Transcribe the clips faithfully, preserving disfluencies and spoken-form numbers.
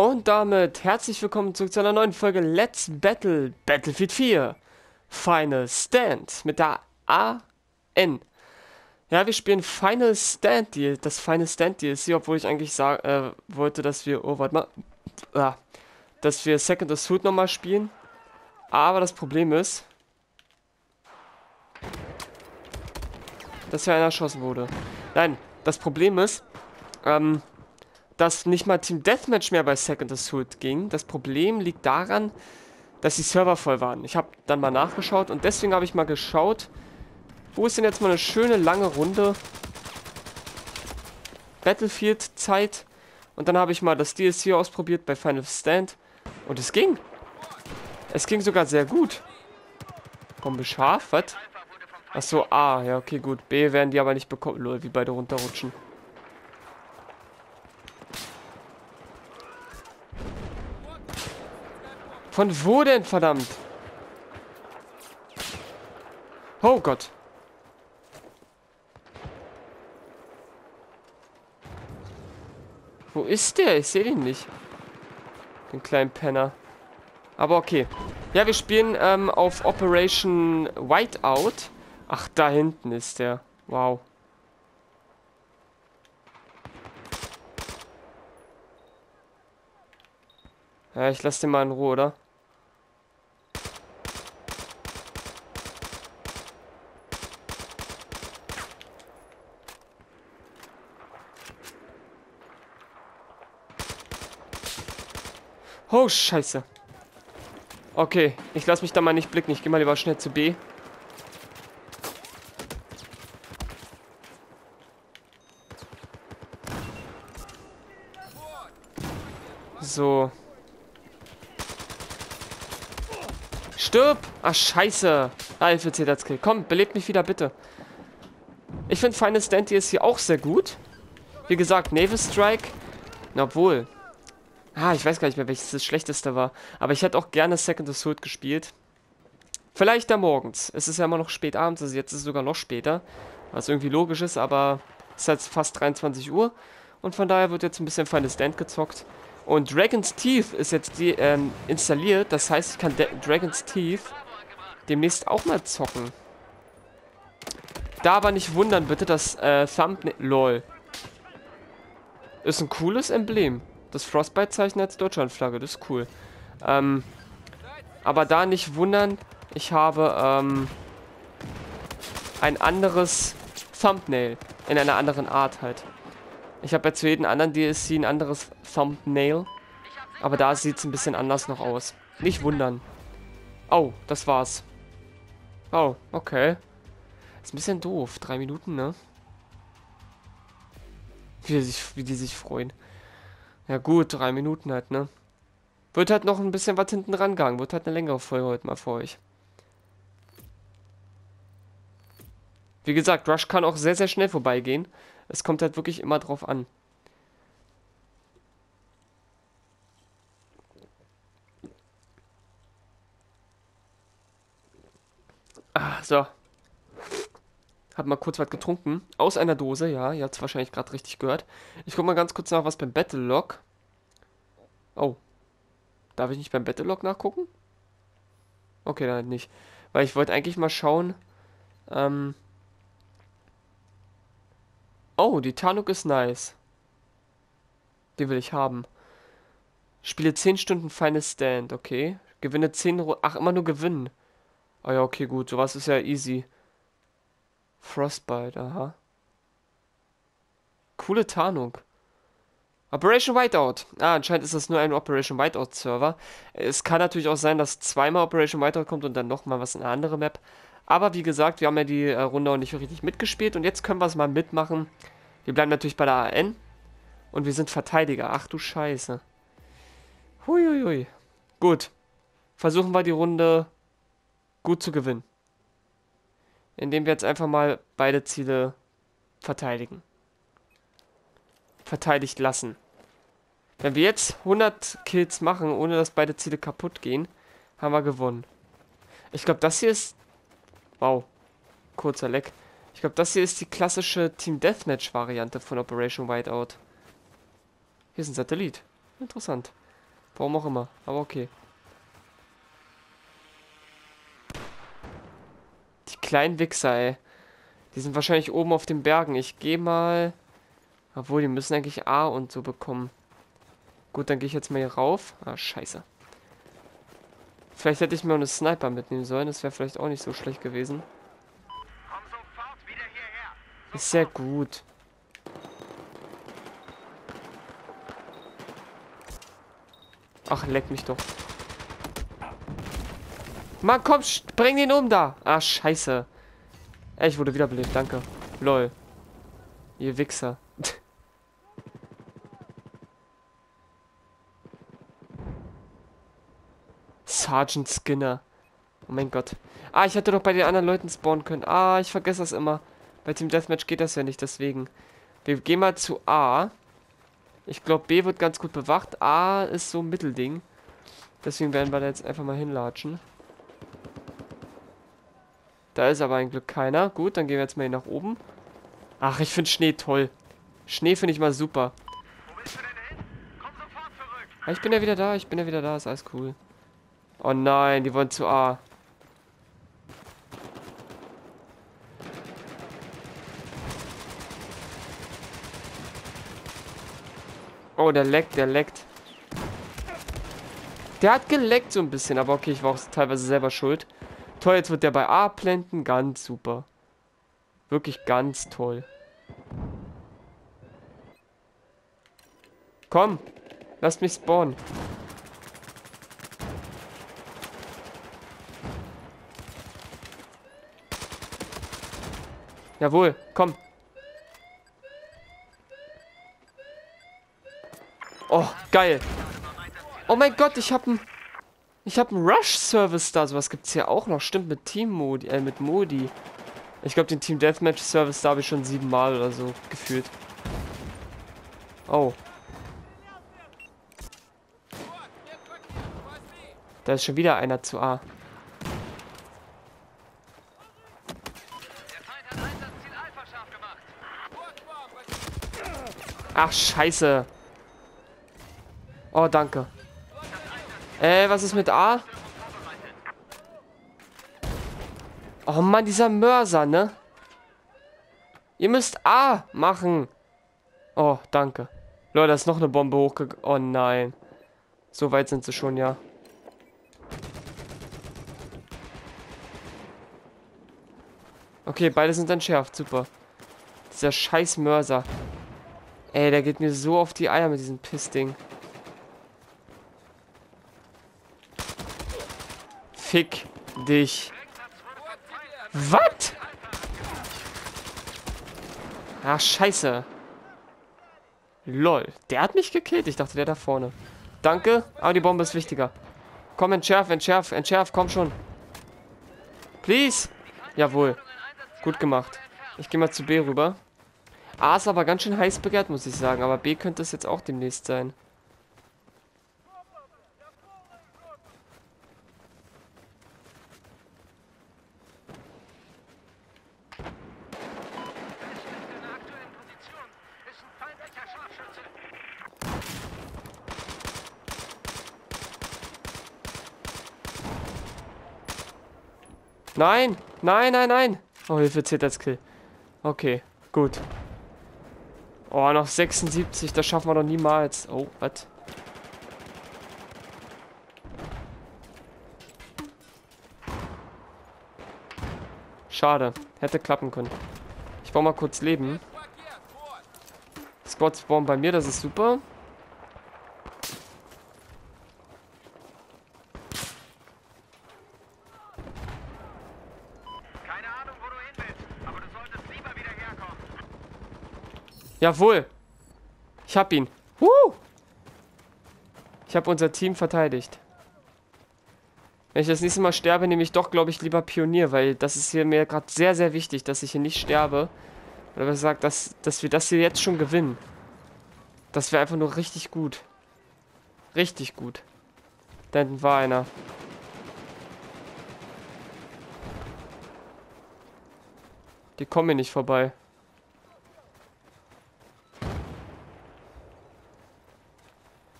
Und damit herzlich willkommen zurück zu einer neuen Folge Let's Battle Battlefield vier Final Stand mit der A N. Ja, wir spielen Final Stand, Deal, das Final Stand D L C, obwohl ich eigentlich sagen äh, wollte, dass wir, oh, warte mal, ah, dass wir Second Assault nochmal spielen. Aber das Problem ist, dass hier einer erschossen wurde. Nein, das Problem ist, ähm, dass nicht mal Team Deathmatch mehr bei Second Assault ging. Das Problem liegt daran, dass die Server voll waren. Ich habe dann mal nachgeschaut und deswegen habe ich mal geschaut, wo ist denn jetzt mal eine schöne lange Runde Battlefield-Zeit? Und dann habe ich mal das D L C ausprobiert bei Final Stand. Und es ging. Es ging sogar sehr gut. Bombe scharf, was? Achso, A. Ja, okay, gut. B werden die aber nicht bekommen. Lol, wie beide runterrutschen. Von wo denn, verdammt? Oh Gott. Wo ist der? Ich sehe den nicht. Den kleinen Penner. Aber okay. Ja, wir spielen ähm, auf Operation Whiteout. Ach, da hinten ist der. Wow. Ja, ich lasse den mal in Ruhe, oder? Oh, scheiße. Okay, ich lasse mich da mal nicht blicken. Ich gehe mal lieber schnell zu B. So. Stirb! Ach, scheiße. Alpha zählt als Kill. Komm, belebt mich wieder, bitte. Ich finde Final Stand ist hier auch sehr gut. Wie gesagt, Naval Strike. Na, obwohl... Ah, ich weiß gar nicht mehr, welches das schlechteste war. Aber ich hätte auch gerne Second Assault gespielt. Vielleicht da morgens. Es ist ja immer noch spät abends, also jetzt ist es sogar noch später. Was irgendwie logisch ist, aber es ist jetzt fast dreiundzwanzig Uhr. Und von daher wird jetzt ein bisschen Final Stand gezockt. Und Dragon's Teeth ist jetzt die, ähm, installiert. Das heißt, ich kann De Dragon's Teeth demnächst auch mal zocken. Da aber nicht wundern, bitte, das äh, Thumbnail... LOL. Ist ein cooles Emblem. Das Frostbite-Zeichen als Deutschlandflagge, das ist cool. Ähm, aber da nicht wundern, ich habe ähm, ein anderes Thumbnail. In einer anderen Art halt. Ich habe ja zu jedem anderen D L C ein anderes Thumbnail. Aber da sieht es ein bisschen anders noch aus. Nicht wundern. Oh, das war's. Oh, okay. Ist ein bisschen doof. Drei Minuten, ne? Wie die sich, wie die sich freuen. Ja gut, drei Minuten halt, ne? Wird halt noch ein bisschen was hinten rangegangen. Wird halt eine längere Folge heute mal für euch. Wie gesagt, Rush kann auch sehr, sehr schnell vorbeigehen. Es kommt halt wirklich immer drauf an. Ah, so. Hab mal kurz was getrunken. Aus einer Dose, ja. Ihr habt es wahrscheinlich gerade richtig gehört. Ich guck mal ganz kurz nach, was beim Battlelog. Oh. Darf ich nicht beim Battlelog nachgucken? Okay, dann nicht. Weil ich wollte eigentlich mal schauen. Ähm. Oh, die Tanuk ist nice. Die will ich haben. Spiele zehn Stunden Final Stand, okay. Gewinne zehn Runden. Ach, immer nur gewinnen. Oh ja, okay, gut. Sowas ist ja easy. Frostbite, aha. Coole Tarnung. Operation Whiteout. Ah, anscheinend ist das nur ein Operation Whiteout Server. Es kann natürlich auch sein, dass zweimal Operation Whiteout kommt und dann nochmal was in eine andere Map. Aber wie gesagt, wir haben ja die äh, Runde auch nicht richtig mitgespielt und jetzt können wir es mal mitmachen. Wir bleiben natürlich bei der A N und wir sind Verteidiger. Ach du Scheiße. Huiuiui. Gut. Versuchen wir die Runde gut zu gewinnen. Indem wir jetzt einfach mal beide Ziele verteidigen. Verteidigt lassen. Wenn wir jetzt hundert Kills machen, ohne dass beide Ziele kaputt gehen, haben wir gewonnen. Ich glaube, das hier ist... Wow. Kurzer Leck. Ich glaube, das hier ist die klassische Team Deathmatch-Variante von Operation Whiteout. Hier ist ein Satellit. Interessant. Warum auch immer, aber okay. Die kleinen Wichser, ey. Die sind wahrscheinlich oben auf den Bergen. Ich gehe mal... Obwohl, die müssen eigentlich A und so bekommen. Gut, dann gehe ich jetzt mal hier rauf. Ah, scheiße. Vielleicht hätte ich mir auch eine Sniper mitnehmen sollen. Das wäre vielleicht auch nicht so schlecht gewesen. Ist sehr gut. Ach, leck mich doch. Mann, komm, bring den um da. Ah, scheiße. Ey, ich wurde wiederbelebt, danke. Lol. Ihr Wichser. Sergeant Skinner. Oh mein Gott. Ah, ich hätte doch bei den anderen Leuten spawnen können. Ah, ich vergesse das immer. Bei Team Deathmatch geht das ja nicht, deswegen. Wir gehen mal zu A. Ich glaube, B wird ganz gut bewacht. A ist so ein Mittelding. Deswegen werden wir da jetzt einfach mal hinlatschen. Da ist aber ein Glück keiner. Gut, dann gehen wir jetzt mal hier nach oben. Ach, ich finde Schnee toll. Schnee finde ich mal super. Wo bist du denn hin? Komm sofort zurück. Ah, ich bin ja wieder da, ich bin ja wieder da, ist alles cool. Oh nein, die wollen zu A. Oh, der leckt, der leckt. Der hat geleckt so ein bisschen, aber okay, ich war auch teilweise selber schuld. Toll, jetzt wird der bei A blenden. Ganz super. Wirklich ganz toll. Komm, lasst mich spawnen. Jawohl, komm. Oh, geil. Oh mein Gott, ich hab einen... Ich habe einen Rush-Service da. Sowas gibt es hier auch noch. Stimmt, mit Team-Modi. Äh, mit Modi. Ich glaube, den Team-Deathmatch-Service da habe ich schon siebenmal oder so gefühlt. Oh. Da ist schon wieder einer zu A. Ach, scheiße. Oh, danke. Äh, was ist mit A? Oh Mann, dieser Mörser, ne? Ihr müsst A machen. Oh, danke. Leute, da ist noch eine Bombe hochgegangen. Oh nein. So weit sind sie schon, ja. Okay, beide sind entschärft. Super. Dieser scheiß Mörser. Ey, der geht mir so auf die Eier mit diesem Pissding. Fick dich. Was? Ach, scheiße. Lol. Der hat mich gekillt. Ich dachte, der da vorne. Danke, aber die Bombe ist wichtiger. Komm, entschärf, entschärf, entschärf. Komm schon. Please. Jawohl. Gut gemacht. Ich gehe mal zu B rüber. A ist aber ganz schön heiß begehrt, muss ich sagen. Aber B könnte es jetzt auch demnächst sein. Nein, nein, nein, nein. Oh, Hilfe, zählt als Kill. Okay, gut. Oh, noch sechsundsiebzig, das schaffen wir doch niemals. Oh, was? Schade, hätte klappen können. Ich brauche mal kurz Leben. Squads spawnen bei mir, das ist super. Jawohl. Ich hab ihn. Huh. Ich habe unser Team verteidigt. Wenn ich das nächste Mal sterbe, nehme ich doch, glaube ich, lieber Pionier, weil das ist hier mir gerade sehr, sehr wichtig, dass ich hier nicht sterbe. Oder besser gesagt, dass, dass wir das hier jetzt schon gewinnen. Das wäre einfach nur richtig gut. Richtig gut. Da hinten war einer. Die kommen hier nicht vorbei.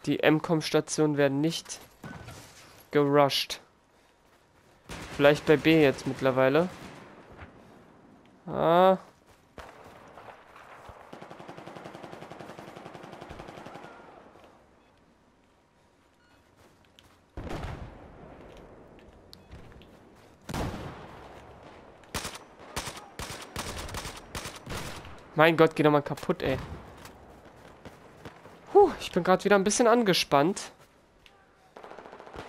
Die M COM-Stationen werden nicht gerusht. Vielleicht bei B jetzt mittlerweile. Ah. Mein Gott, geht doch mal kaputt, ey. Puh, ich bin gerade wieder ein bisschen angespannt.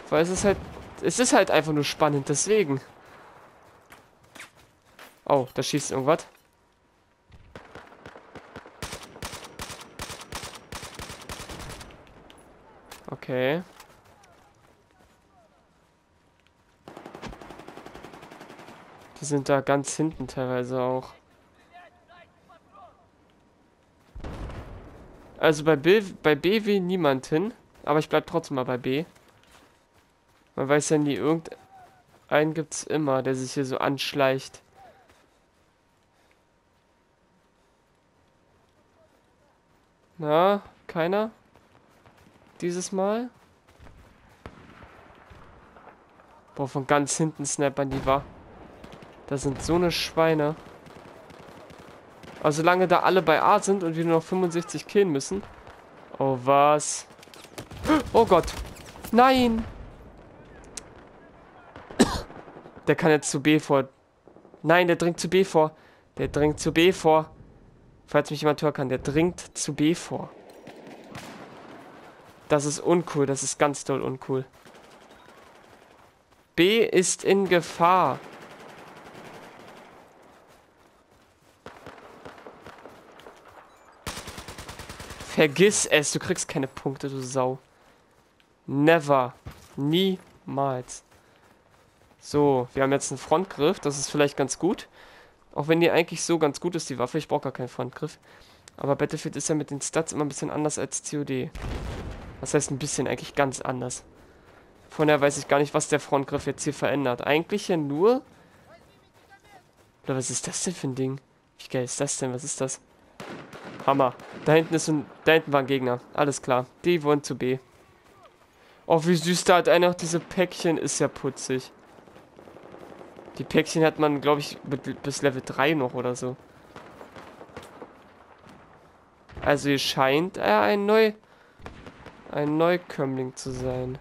Weil es ist halt... Es ist halt einfach nur spannend, deswegen. Oh, da schießt irgendwas. Okay. Die sind da ganz hinten teilweise auch. Also bei B, bei B will niemand hin. Aber ich bleib trotzdem mal bei B. Man weiß ja nie, irgendeinen gibt's immer, der sich hier so anschleicht. Na, keiner? Dieses Mal? Boah, von ganz hinten snipern die war. Da sind so eine Schweine. Aber solange da alle bei A sind und wir nur noch fünfundsechzig killen müssen. Oh, was? Oh Gott. Nein. Der kann jetzt zu B vor. Nein, der dringt zu B vor. Der dringt zu B vor. Falls mich jemand hören kann, der dringt zu B vor. Das ist uncool. Das ist ganz doll uncool. B ist in Gefahr. Vergiss es, du kriegst keine Punkte, du Sau. Never. Niemals. So, wir haben jetzt einen Frontgriff, das ist vielleicht ganz gut. Auch wenn die eigentlich so ganz gut ist, die Waffe, ich brauche gar keinen Frontgriff. Aber Battlefield ist ja mit den Stats immer ein bisschen anders als C O D. Das heißt ein bisschen, eigentlich ganz anders. Von daher weiß ich gar nicht, was der Frontgriff jetzt hier verändert. Eigentlich ja nur... Oder was ist das denn für ein Ding? Wie geil ist das denn? Was ist das? Hammer. Da hinten ist ein, da hinten war ein Gegner. Alles klar. Die wollen zu B. Oh, wie süß, da hat einer noch diese Päckchen. Ist ja putzig. Die Päckchen hat man, glaube ich, mit, bis Level drei noch oder so. Also hier scheint äh, ein Neu... ein Neukömmling zu sein.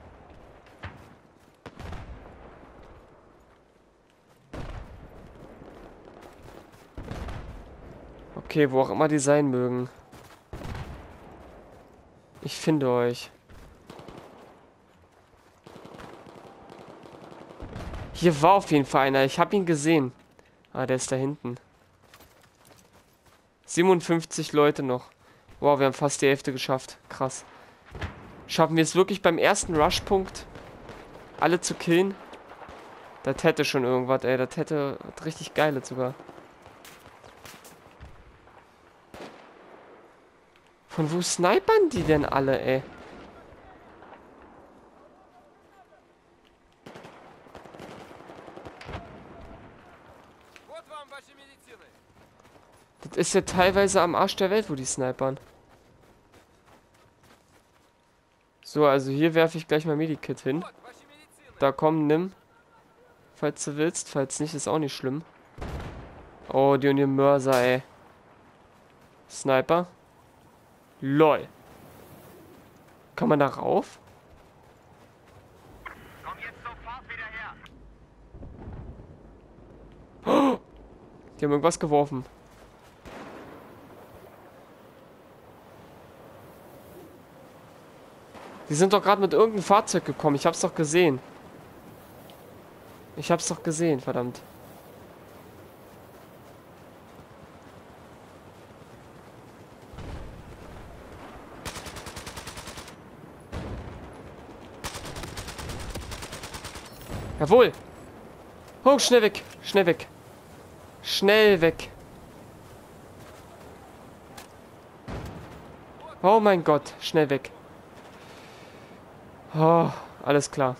Okay, wo auch immer die sein mögen. Ich finde euch. Hier war auf jeden Fall einer. Ich habe ihn gesehen. Ah, der ist da hinten. siebenundfünfzig Leute noch. Wow, wir haben fast die Hälfte geschafft. Krass. Schaffen wir es wirklich beim ersten Rushpunkt, alle zu killen? Das hätte schon irgendwas, ey. Das hätte richtig geile sogar. Von wo snipern die denn alle, ey? Das ist ja teilweise am Arsch der Welt, wo die snipern. So, also hier werfe ich gleich mal Medikit hin. Da komm, nimm. Falls du willst, falls nicht, ist auch nicht schlimm. Oh, die und ihr Mörser, ey. Sniper. Lol. Kann man da rauf? Komm jetzt sofort wieder her. Oh, die haben irgendwas geworfen. Die sind doch gerade mit irgendeinem Fahrzeug gekommen. Ich hab's doch gesehen. Ich hab's doch gesehen, verdammt. Jawohl. Hoch, schnell weg. Schnell weg. Schnell weg. Oh mein Gott. Schnell weg. Oh, alles klar.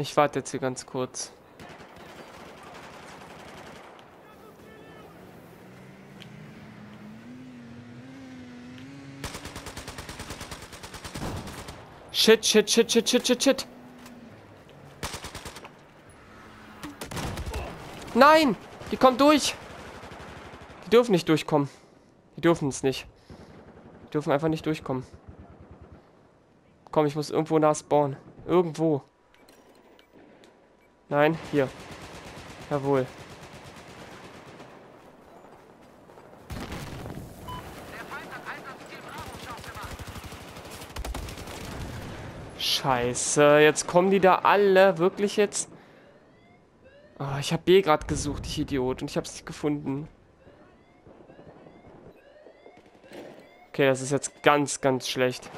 Ich warte jetzt hier ganz kurz. Shit, shit, shit, shit, shit, shit, shit. Nein! Die kommen durch! Die dürfen nicht durchkommen. Die dürfen es nicht. Die dürfen einfach nicht durchkommen. Komm, ich muss irgendwo nah spawnen. Irgendwo. Nein, hier. Jawohl. Scheiße, jetzt kommen die da alle, wirklich jetzt? Oh, ich habe B gerade gesucht, ich Idiot, und ich habe es nicht gefunden. Okay, das ist jetzt ganz, ganz schlecht.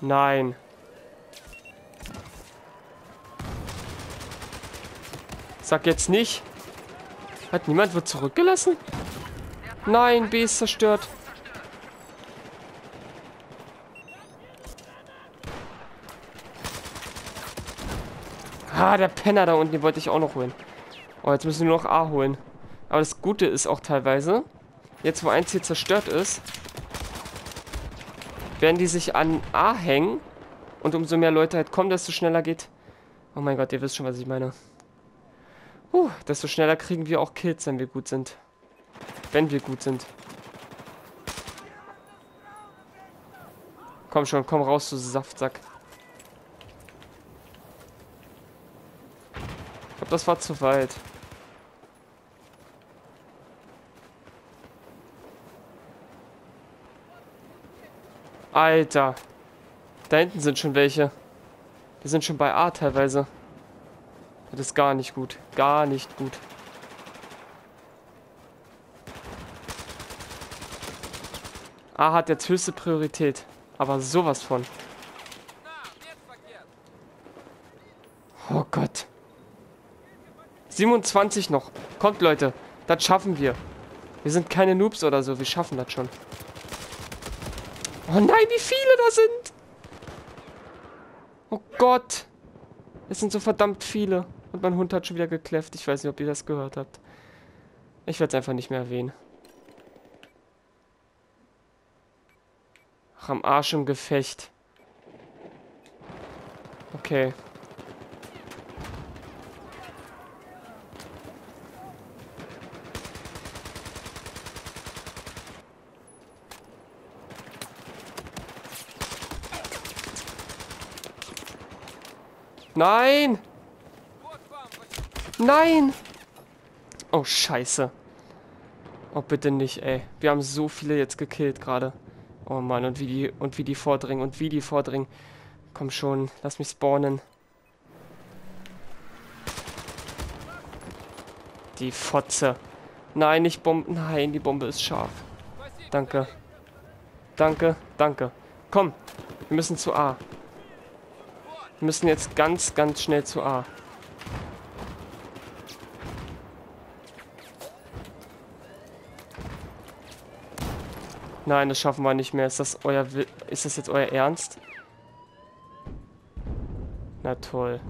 Nein. Sag jetzt nicht. Hat niemand wird zurückgelassen? Nein, B ist zerstört. Ah, der Penner da unten, den wollte ich auch noch holen. Oh, jetzt müssen wir nur noch A holen. Aber das Gute ist auch teilweise, jetzt wo eins hier zerstört ist, werden die sich an A hängen. Und umso mehr Leute halt kommen, desto schneller geht... Oh mein Gott, ihr wisst schon, was ich meine. Puh, desto schneller kriegen wir auch Kills, wenn wir gut sind. Wenn wir gut sind. Komm schon, komm raus, du Saftsack. Das war zu weit. Alter. Da hinten sind schon welche. Die sind schon bei A teilweise. Das ist gar nicht gut. Gar nicht gut. A hat jetzt höchste Priorität. Aber sowas von. Oh Gott. siebenundzwanzig noch. Kommt, Leute. Das schaffen wir. Wir sind keine Noobs oder so. Wir schaffen das schon. Oh nein, wie viele da sind. Oh Gott. Es sind so verdammt viele. Und mein Hund hat schon wieder gekläfft. Ich weiß nicht, ob ihr das gehört habt. Ich werde es einfach nicht mehr erwähnen. Ach, am Arsch im Gefecht. Okay. Nein! Nein! Oh, scheiße. Oh, bitte nicht, ey. Wir haben so viele jetzt gekillt gerade. Oh Mann, und wie die und wie die vordringen und wie die vordringen. Komm schon, lass mich spawnen. Die Fotze. Nein, nicht Bomben. Nein, die Bombe ist scharf. Danke. Danke, danke. Komm, wir müssen zu A. Wir müssen jetzt ganz, ganz schnell zu A. Nein, das schaffen wir nicht mehr. Ist das euer, ist das jetzt euer Ernst? Na toll.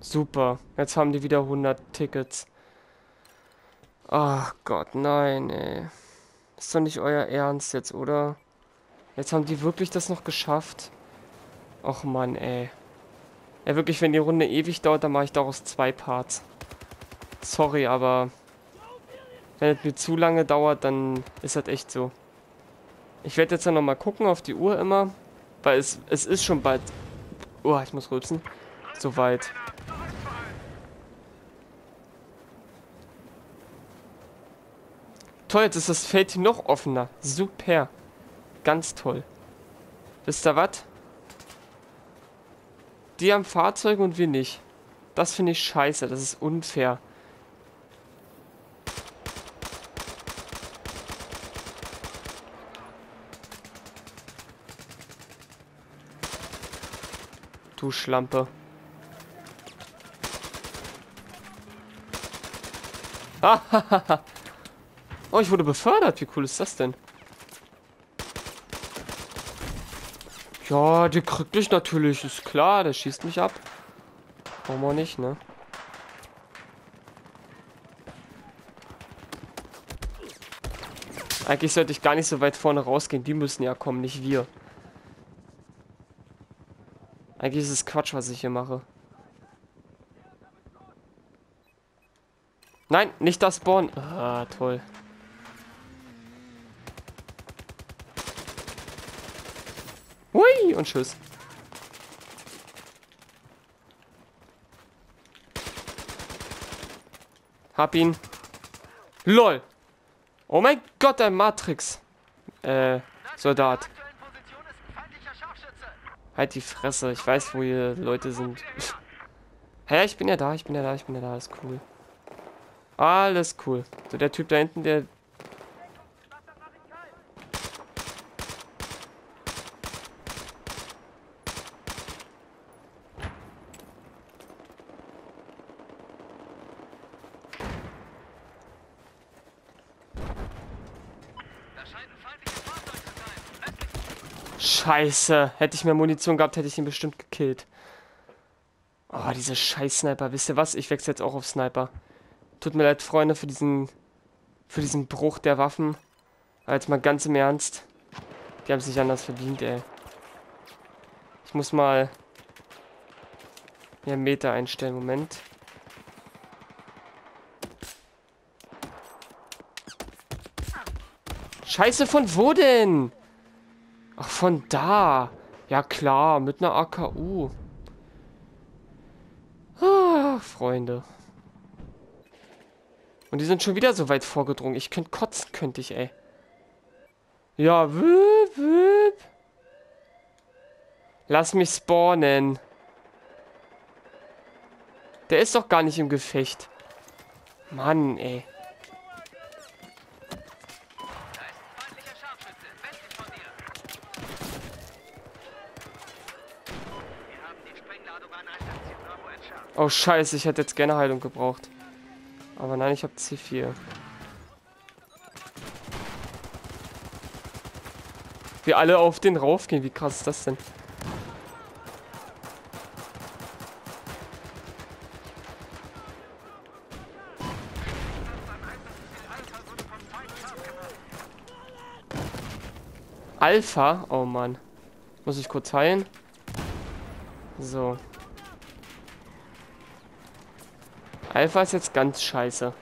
Super. Jetzt haben die wieder hundert Tickets. Ach Gott, nein, ey. Ist doch nicht euer Ernst jetzt, oder? Jetzt haben die wirklich das noch geschafft. Och Mann, ey. Ja, wirklich, wenn die Runde ewig dauert, dann mache ich daraus zwei Parts. Sorry, aber... Wenn es mir zu lange dauert, dann ist das echt so. Ich werde jetzt dann nochmal gucken auf die Uhr immer. Weil es, es ist schon bald... Oh, ich muss rülpsen. Soweit. Toll, jetzt ist das Feld noch offener. Super. Ganz toll. Wisst ihr was? Die haben Fahrzeuge und wir nicht. Das finde ich scheiße. Das ist unfair. Du Schlampe. Ah, oh, ich wurde befördert. Wie cool ist das denn? Ja, die kriegt dich natürlich, ist klar, der schießt mich ab. Warum auch nicht, ne? Eigentlich sollte ich gar nicht so weit vorne rausgehen, die müssen ja kommen, nicht wir. Eigentlich ist es Quatsch, was ich hier mache. Nein, nicht das Spawn. Ah, toll. Hui, und tschüss. Hab ihn. LOL. Oh mein Gott, ein Matrix. Äh, Soldat. Halt die Fresse. Ich weiß, wo hier Leute sind. Hä, ich bin ja da, ich bin ja da, ich bin ja da. Alles cool. Alles cool. So, der Typ da hinten, der... Scheiße. Hätte ich mehr Munition gehabt, hätte ich ihn bestimmt gekillt. Oh, diese scheiß Sniper. Wisst ihr was? Ich wechsle jetzt auch auf Sniper. Tut mir leid, Freunde, für diesen für diesen Bruch der Waffen. Aber jetzt mal ganz im Ernst. Die haben es nicht anders verdient, ey. Ich muss mal mehr Meter einstellen. Moment. Scheiße, von wo denn? Ach, von da. Ja klar, mit einer A K U. Ah, Freunde. Und die sind schon wieder so weit vorgedrungen. Ich könnte kotzen, könnte ich, ey. Ja, wüp, wüp. Lass mich spawnen. Der ist doch gar nicht im Gefecht. Mann, ey. Oh, scheiße, ich hätte jetzt gerne Heilung gebraucht. Aber nein, ich habe C vier. Wir alle auf den raufgehen, wie krass ist das denn? Alpha? Oh Mann. Muss ich kurz heilen? So. Alpha ist jetzt ganz scheiße.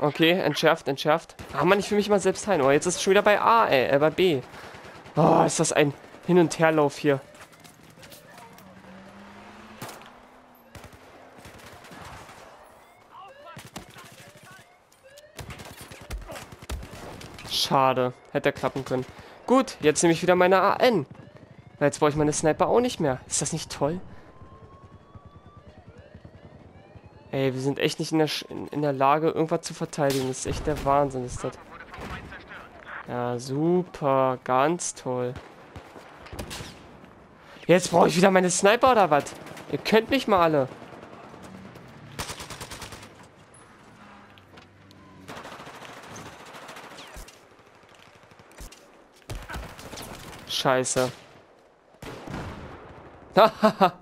Okay, entschärft, entschärft. Ah Mann, ich will mich mal selbst heilen. Oh, jetzt ist es schon wieder bei A, ey, äh, bei B. Oh, ist das ein Hin- und Herlauf hier. Schade. Hätte er klappen können. Gut, jetzt nehme ich wieder meine A N. Weil jetzt brauche ich meine Sniper auch nicht mehr. Ist das nicht toll? Ey, wir sind echt nicht in der, Sch in, in der Lage, irgendwas zu verteidigen. Das ist echt der Wahnsinn, ist das. Ja, super. Ganz toll. Jetzt brauche ich wieder meine Sniper oder was? Ihr könnt mich mal alle. Scheiße. Hahaha.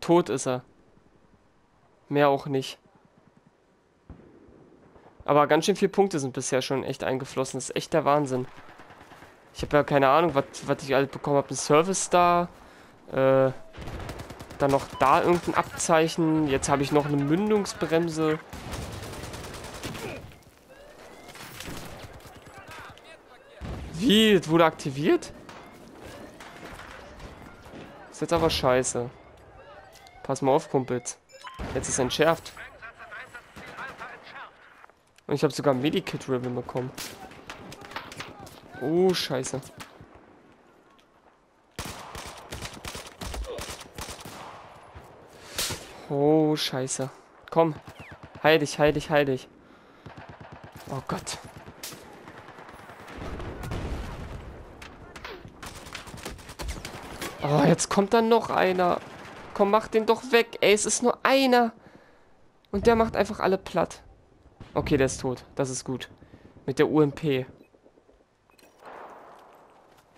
Tot ist er. Mehr auch nicht. Aber ganz schön viele Punkte sind bisher schon echt eingeflossen. Das ist echt der Wahnsinn. Ich habe ja keine Ahnung, was ich alles bekommen habe. Ein Service Star. Äh, dann noch da irgendein Abzeichen. Jetzt habe ich noch eine Mündungsbremse. Wie? Das wurde aktiviert? Ist jetzt aber scheiße. Pass mal auf, Kumpels. Jetzt ist entschärft. Und ich habe sogar Medikit Ribbon bekommen. Oh, scheiße. Oh, scheiße. Komm. Heil dich, heil dich, heil dich. Oh Gott. Oh, jetzt kommt dann noch einer. Komm, mach den doch weg. Ey, es ist nur einer. Und der macht einfach alle platt. Okay, der ist tot. Das ist gut. Mit der U M P.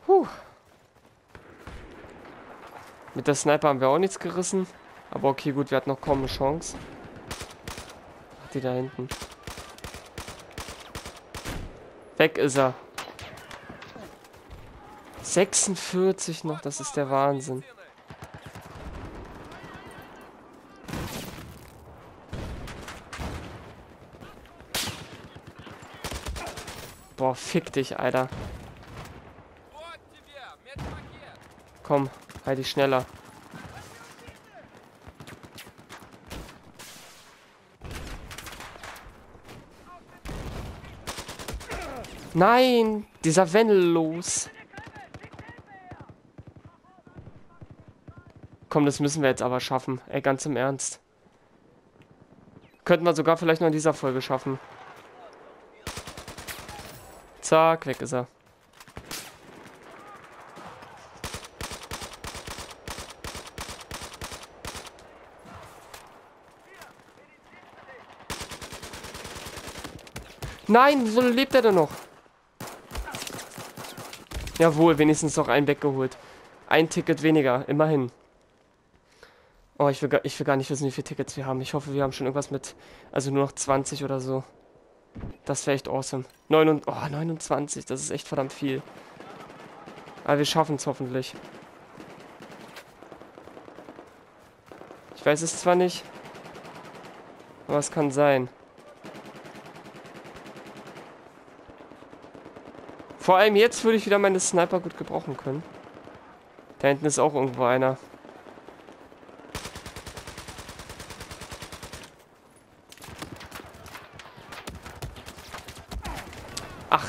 Puh. Mit der Sniper haben wir auch nichts gerissen. Aber okay, gut, wir hatten noch kaum eine Chance. Ach, die da hinten. Weg ist er. sechsundvierzig noch, das ist der Wahnsinn. Boah, fick dich, Alter. Komm, halt dich schneller. Nein, dieser Wendel los. Komm, das müssen wir jetzt aber schaffen. Ey, ganz im Ernst. Könnten wir sogar vielleicht noch in dieser Folge schaffen. Zack, weg ist er. Nein, wo lebt er denn noch? Jawohl, wenigstens noch einen weggeholt. Ein Ticket weniger, immerhin. Oh, ich will, gar, ich will gar nicht wissen, wie viele Tickets wir haben. Ich hoffe, wir haben schon irgendwas mit... Also nur noch zwanzig oder so. Das wäre echt awesome. neunundzwanzig, das ist echt verdammt viel. Aber wir schaffen es hoffentlich. Ich weiß es zwar nicht, aber es kann sein. Vor allem jetzt würde ich wieder meine Sniper gut gebrauchen können. Da hinten ist auch irgendwo einer.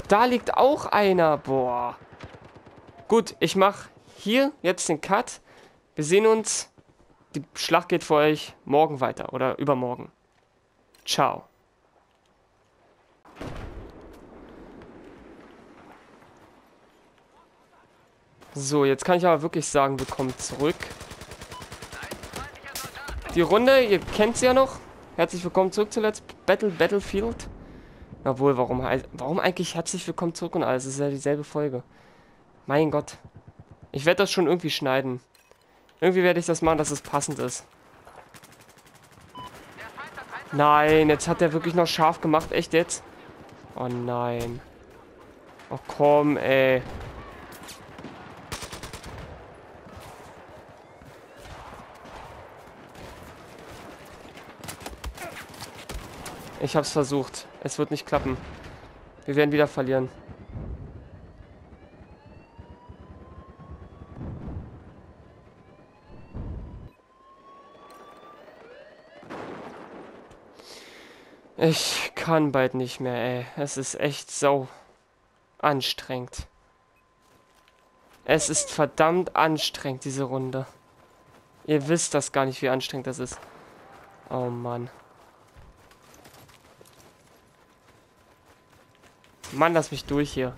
Da liegt auch einer. Boah. Gut, ich mache hier jetzt den Cut. Wir sehen uns. Die Schlacht geht für euch morgen weiter oder übermorgen. Ciao. So, jetzt kann ich aber wirklich sagen, wir kommen zurück. Die Runde, ihr kennt sie ja noch. Herzlich willkommen zurück zu Let's Battle Battlefield. Obwohl, warum, warum eigentlich herzlich willkommen zurück und alles? Es ist ja dieselbe Folge. Mein Gott. Ich werde das schon irgendwie schneiden. Irgendwie werde ich das machen, dass es passend ist. Nein, jetzt hat der wirklich noch scharf gemacht. Echt jetzt? Oh nein. Oh komm, ey. Ich hab's versucht. Es wird nicht klappen. Wir werden wieder verlieren. Ich kann bald nicht mehr, ey. Es ist echt sau anstrengend. Es ist verdammt anstrengend, diese Runde. Ihr wisst das gar nicht, wie anstrengend das ist. Oh Mann. Mann, lass mich durch hier.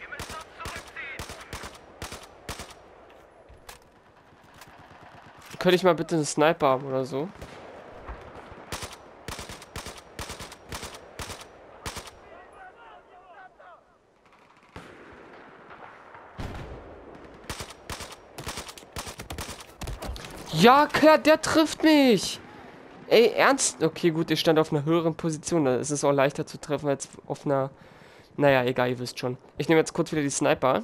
Ihr müsst uns zurückziehen. Könnte ich mal bitte einen Sniper haben oder so? Ja, klar, der trifft mich. Ey, ernst? Okay, gut, ich stand auf einer höheren Position. Da ist es auch leichter zu treffen als auf einer... Naja, egal, ihr wisst schon. Ich nehme jetzt kurz wieder die Sniper.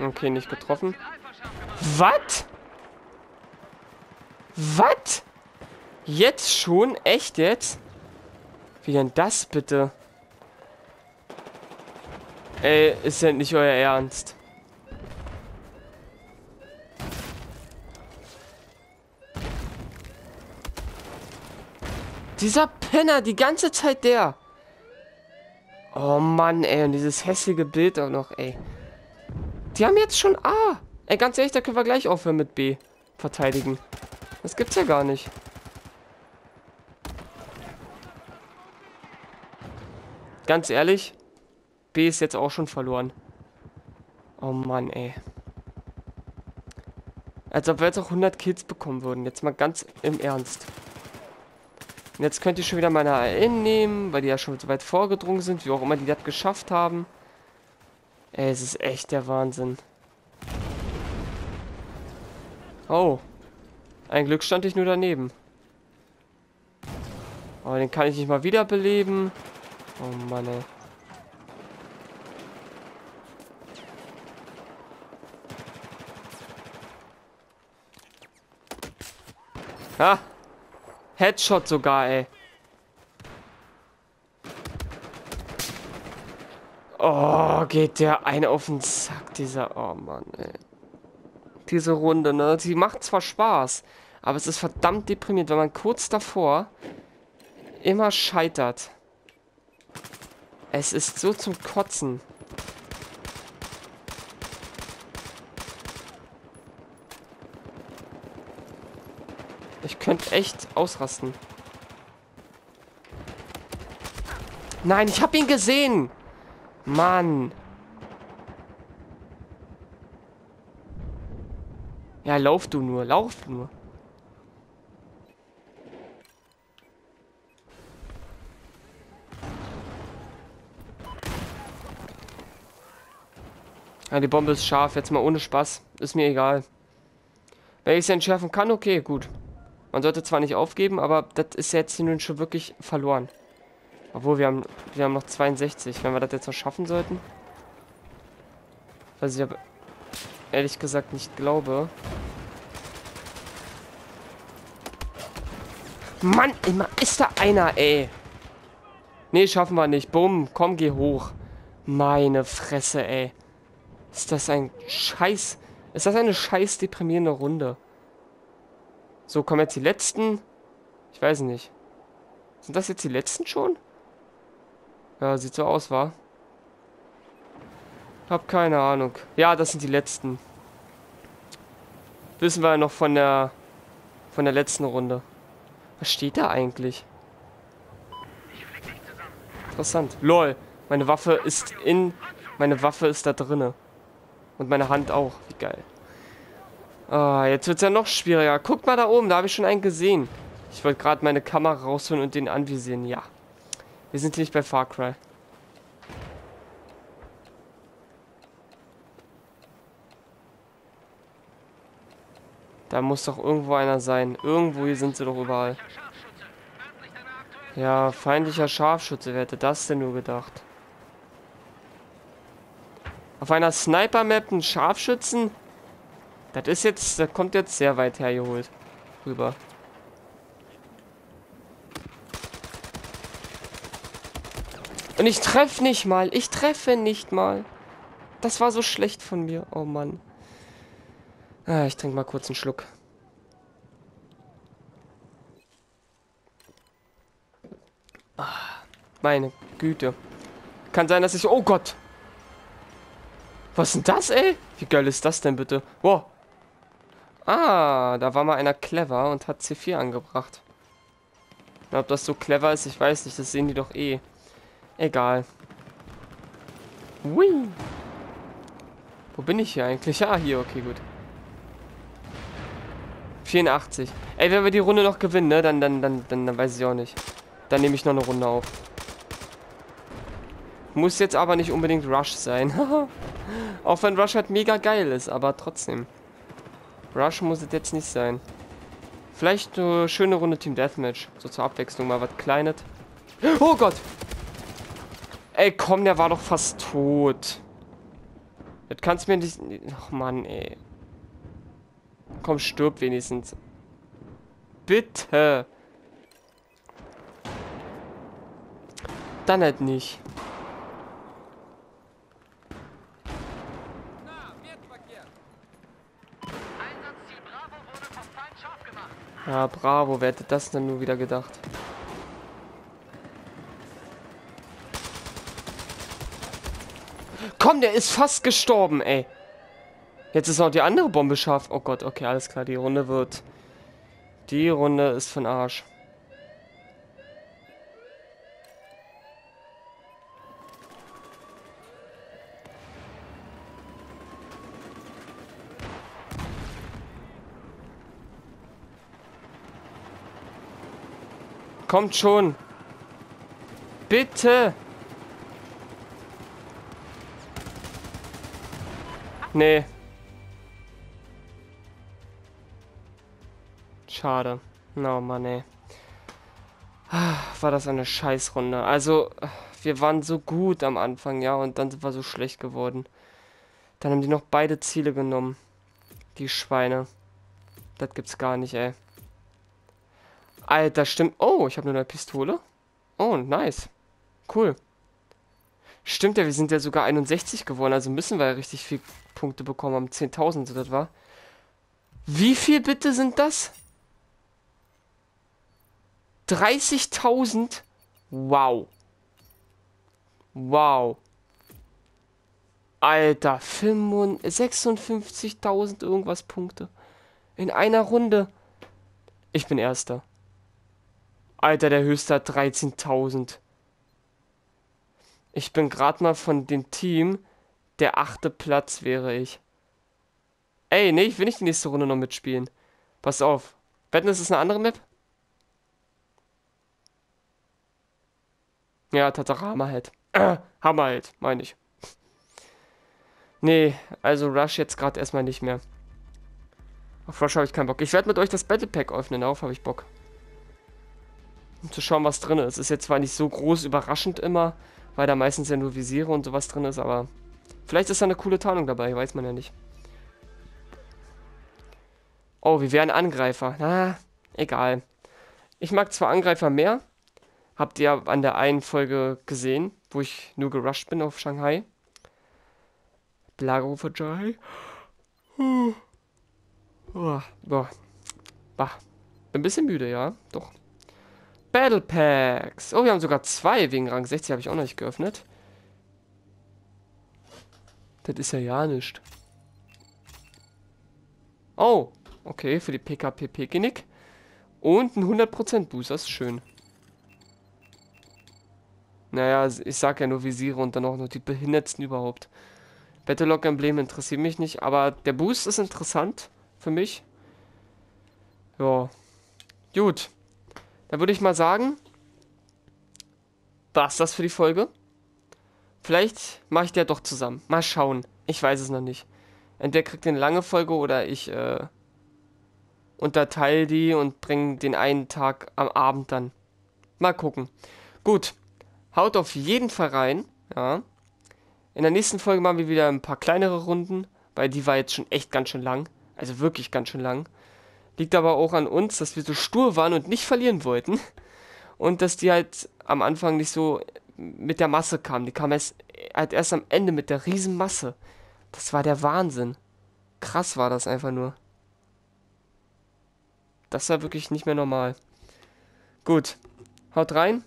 Okay, nicht getroffen. Was? Was? Jetzt schon? Echt jetzt? Wie denn das bitte? Ey, ist ja nicht euer Ernst. Dieser Penner, die ganze Zeit der. Oh Mann, ey, und dieses hässliche Bild auch noch, ey. Die haben jetzt schon A. Ey, ganz ehrlich, da können wir gleich aufhören mit B. Verteidigen. Das gibt's ja gar nicht. Ganz ehrlich, B ist jetzt auch schon verloren. Oh Mann, ey. Als ob wir jetzt auch hundert Kills bekommen würden. Jetzt mal ganz im Ernst. Und jetzt könnt ihr schon wieder meine A N nehmen, weil die ja schon so weit vorgedrungen sind, wie auch immer die das geschafft haben. Ey, es ist echt der Wahnsinn. Oh. Ein Glück stand ich nur daneben. Aber den kann ich nicht mal wiederbeleben. Oh Mann, ey. Ha! Headshot sogar, ey. Oh, geht der eine auf den Sack, dieser... Oh Mann, ey. Diese Runde, ne? Die macht zwar Spaß, aber es ist verdammt deprimierend, wenn man kurz davor immer scheitert. Es ist so zum Kotzen. Ich könnte echt ausrasten. Nein, ich habe ihn gesehen. Mann. Ja, lauf du nur, lauf nur. Ja, die Bombe ist scharf, jetzt mal ohne Spaß. Ist mir egal. Wenn ich es entschärfen kann, okay, gut. Man sollte zwar nicht aufgeben, aber das ist jetzt nun schon wirklich verloren. Obwohl, wir haben, wir haben noch zweiundsechzig. Wenn wir das jetzt noch schaffen sollten. Was ich aber ehrlich gesagt nicht glaube. Mann, immer ist da einer, ey. Nee, schaffen wir nicht. Bumm, komm, geh hoch. Meine Fresse, ey. Ist das ein Scheiß... Ist das eine scheiß deprimierende Runde? So, kommen jetzt die letzten. Ich weiß nicht. Sind das jetzt die letzten schon? Ja, sieht so aus, wa? Hab keine Ahnung. Ja, das sind die letzten. Wissen wir ja noch von der... Von der letzten Runde. Was steht da eigentlich? Interessant. Lol. Meine Waffe ist in... Meine Waffe ist da drinne. Und meine Hand auch. Wie geil. Ah, jetzt wird's ja noch schwieriger. Guckt mal da oben, da habe ich schon einen gesehen. Ich wollte gerade meine Kamera rausholen und den anvisieren. Ja. Wir sind hier nicht bei Far Cry. Da muss doch irgendwo einer sein. Irgendwo hier sind sie doch überall. Ja, feindlicher Scharfschütze. Wer hätte das denn nur gedacht? Auf einer Sniper-Map einen Scharfschützen? Das ist jetzt, das kommt jetzt sehr weit hergeholt rüber. Und ich treffe nicht mal. Ich treffe nicht mal. Das war so schlecht von mir. Oh Mann. Ah, ich trinke mal kurz einen Schluck. Ah, meine Güte. Kann sein, dass ich... Oh Gott. Was ist denn das, ey? Wie geil ist das denn bitte? Wow. Ah, da war mal einer clever und hat C vier angebracht. Na, ob das so clever ist, ich weiß nicht. Das sehen die doch eh. Egal. Hui. Wo bin ich hier eigentlich? Ah, hier. Okay, gut. vierundachtzig. Ey, wenn wir die Runde noch gewinnen, ne? Dann, dann, dann, dann, dann weiß ich auch nicht. Dann nehme ich noch eine Runde auf. Muss jetzt aber nicht unbedingt Rush sein. Auch wenn Rush halt mega geil ist, aber trotzdem. Rush muss es jetzt nicht sein. Vielleicht eine schöne Runde Team Deathmatch. So zur Abwechslung mal was Kleines. Oh Gott! Ey, komm, der war doch fast tot. Das kannst du mir nicht... Ach Mann, ey. Komm, stirb wenigstens. Bitte! Dann halt nicht. Ja, bravo, wer hätte das denn nur wieder gedacht? Komm, der ist fast gestorben, ey. Jetzt ist auch die andere Bombe scharf. Oh Gott, okay, alles klar. Die Runde wird... Die Runde ist von Arsch. Kommt schon. Bitte. Nee. Schade. No, Mann, ey. War das eine Scheißrunde. Also, wir waren so gut am Anfang, ja, und dann sind wir so schlecht geworden. Dann haben die noch beide Ziele genommen. Die Schweine. Das gibt's gar nicht, ey. Alter, stimmt. Oh, ich habe nur eine Pistole. Oh, nice. Cool. Stimmt ja, wir sind ja sogar einundsechzig geworden, also müssen wir ja richtig viel Punkte bekommen haben. zehntausend, so das war. Wie viel bitte sind das? dreißigtausend? Wow. Wow. Alter, sechsundfünfzigtausend irgendwas Punkte. In einer Runde. Ich bin Erster. Alter, der Höchste hat dreizehntausend. Ich bin gerade mal von dem Team, der achte Platz wäre ich. Ey, nee, ich will nicht die nächste Runde noch mitspielen. Pass auf. Wetten, ist das eine andere Map? Ja, Tatsache Hammerhead. Äh, Hammerhead, meine ich. Nee, also Rush jetzt gerade erstmal nicht mehr. Auf Rush habe ich keinen Bock. Ich werde mit euch das Battle Pack öffnen, darauf habe ich Bock. Um zu schauen, was drin ist. Ist jetzt zwar nicht so groß überraschend immer, weil da meistens ja nur Visiere und sowas drin ist, aber vielleicht ist da eine coole Tarnung dabei, weiß man ja nicht. Oh, wir wären Angreifer. Na, egal. Ich mag zwar Angreifer mehr, habt ihr an der einen Folge gesehen, wo ich nur gerusht bin auf Shanghai. Belagerung von Shanghai. Uh. Oh, boah. Bah. Bin ein bisschen müde, ja, doch. Battle Packs. Oh, wir haben sogar zwei. Wegen Rang sechzig habe ich auch noch nicht geöffnet. Das ist ja ja nicht. Oh, okay, für die P K P-Pekinik. Und ein hundert Prozent Boost, das ist schön. Naja, ich sag ja nur Visiere und dann auch noch die behindertsten überhaupt. Battlelog-Emblem interessiert mich nicht, aber der Boost ist interessant für mich. Ja, gut. Dann würde ich mal sagen, war's das für die Folge. Vielleicht mache ich die ja doch zusammen. Mal schauen. Ich weiß es noch nicht. Entweder kriegt ihr eine lange Folge oder ich äh, unterteile die und bringe den einen Tag am Abend dann. Mal gucken. Gut. Haut auf jeden Fall rein. Ja. In der nächsten Folge machen wir wieder ein paar kleinere Runden, weil die war jetzt schon echt ganz schön lang. Also wirklich ganz schön lang. Liegt aber auch an uns, dass wir so stur waren und nicht verlieren wollten. Und dass die halt am Anfang nicht so mit der Masse kamen. Die kamen erst, halt erst am Ende mit der riesen Masse. Das war der Wahnsinn. Krass war das einfach nur. Das war wirklich nicht mehr normal. Gut, haut rein.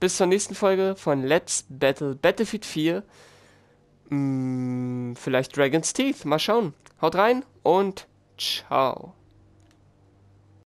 Bis zur nächsten Folge von Let's Battle Battlefield vier. Hm, vielleicht Dragon's Teeth. Mal schauen. Haut rein und ciao.